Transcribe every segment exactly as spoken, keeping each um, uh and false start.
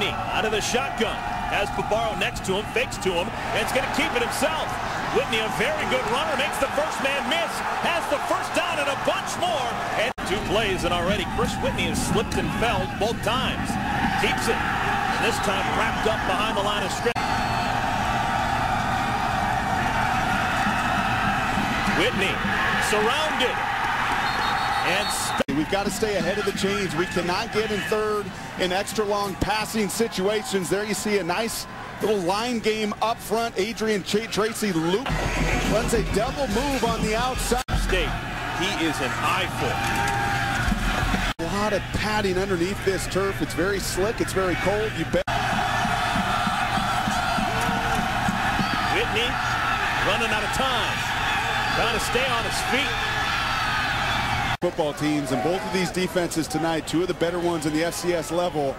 Whitney out of the shotgun. Has Pabaro next to him, fakes to him, and is going to keep it himself. Whitney, a very good runner, makes the first man miss, has the first down and a bunch more. And two plays, and already Chris Whitney has slipped and fell both times. Keeps it, and this time wrapped up behind the line of scrimmage. Whitney surrounded and we've got to stay ahead of the chains. We cannot get in third in extra long passing situations. There you see a nice little line game up front. Adrian Tracy loop runs a double move on the outside. State, he is an eyeful. A lot of padding underneath this turf. It's very slick. It's very cold. You bet. Whitney running out of time. Trying to stay on his feet. Football teams and both of these defenses tonight, two of the better ones in the F C S level.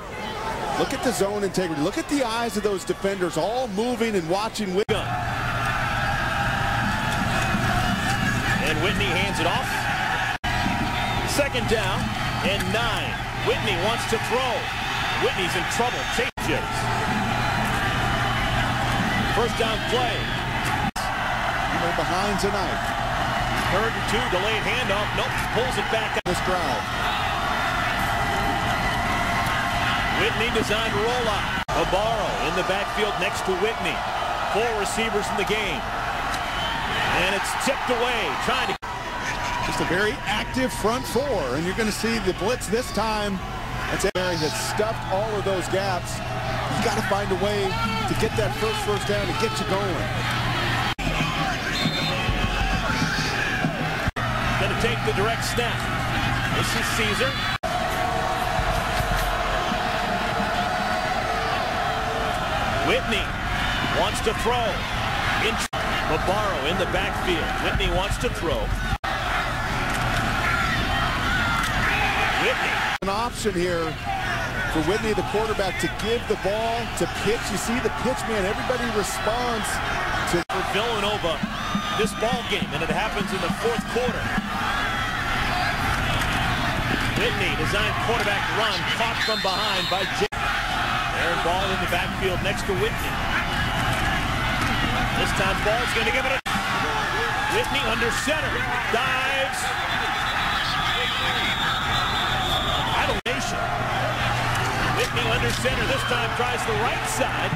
Look at the zone integrity. Look at the eyes of those defenders, all moving and watching Wiggum. And Whitney hands it off. Second down and nine. Whitney wants to throw. Whitney's in trouble. Changes. First down play. Behind tonight. Third and two, delayed handoff. Nope, pulls it back on this drive. Whitney designed roll out. Pabaro in the backfield next to Whitney. Four receivers in the game. And it's tipped away. Trying to. Just a very active front four. And you're going to see the blitz this time. That's an area that stuffed all of those gaps. You've got to find a way to get that first first down and get you going. Take the direct snap. This is Caesar. Whitney wants to throw. In Pabaro in the backfield. Whitney wants to throw. Whitney. An option here for Whitney, the quarterback, to give the ball to pitch. You see the pitch man. Everybody responds to for Villanova this ball game, and it happens in the fourth quarter. Whitney, designed quarterback run, caught from behind by Jake. Aaron Ball in the backfield next to Whitney. This time Ball's going to give it a... Whitney under center, dives. Adulation. Whitney under center, this time tries the right side.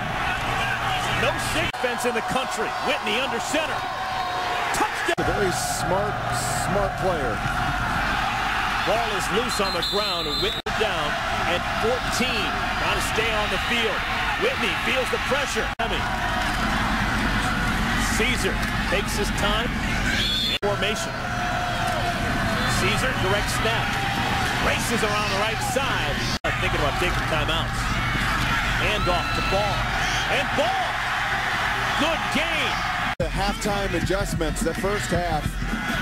No defense in the country. Whitney under center. Touchdown. A very smart, smart player. Ball is loose on the ground, and Whitney down at fourteen. Got to stay on the field. Whitney feels the pressure. Caesar takes his time. Formation. Caesar, direct snap. Races around the right side. Thinking about taking timeouts. Hand off to Ball. And Ball! Good game! The halftime adjustments, the first half,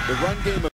the run game of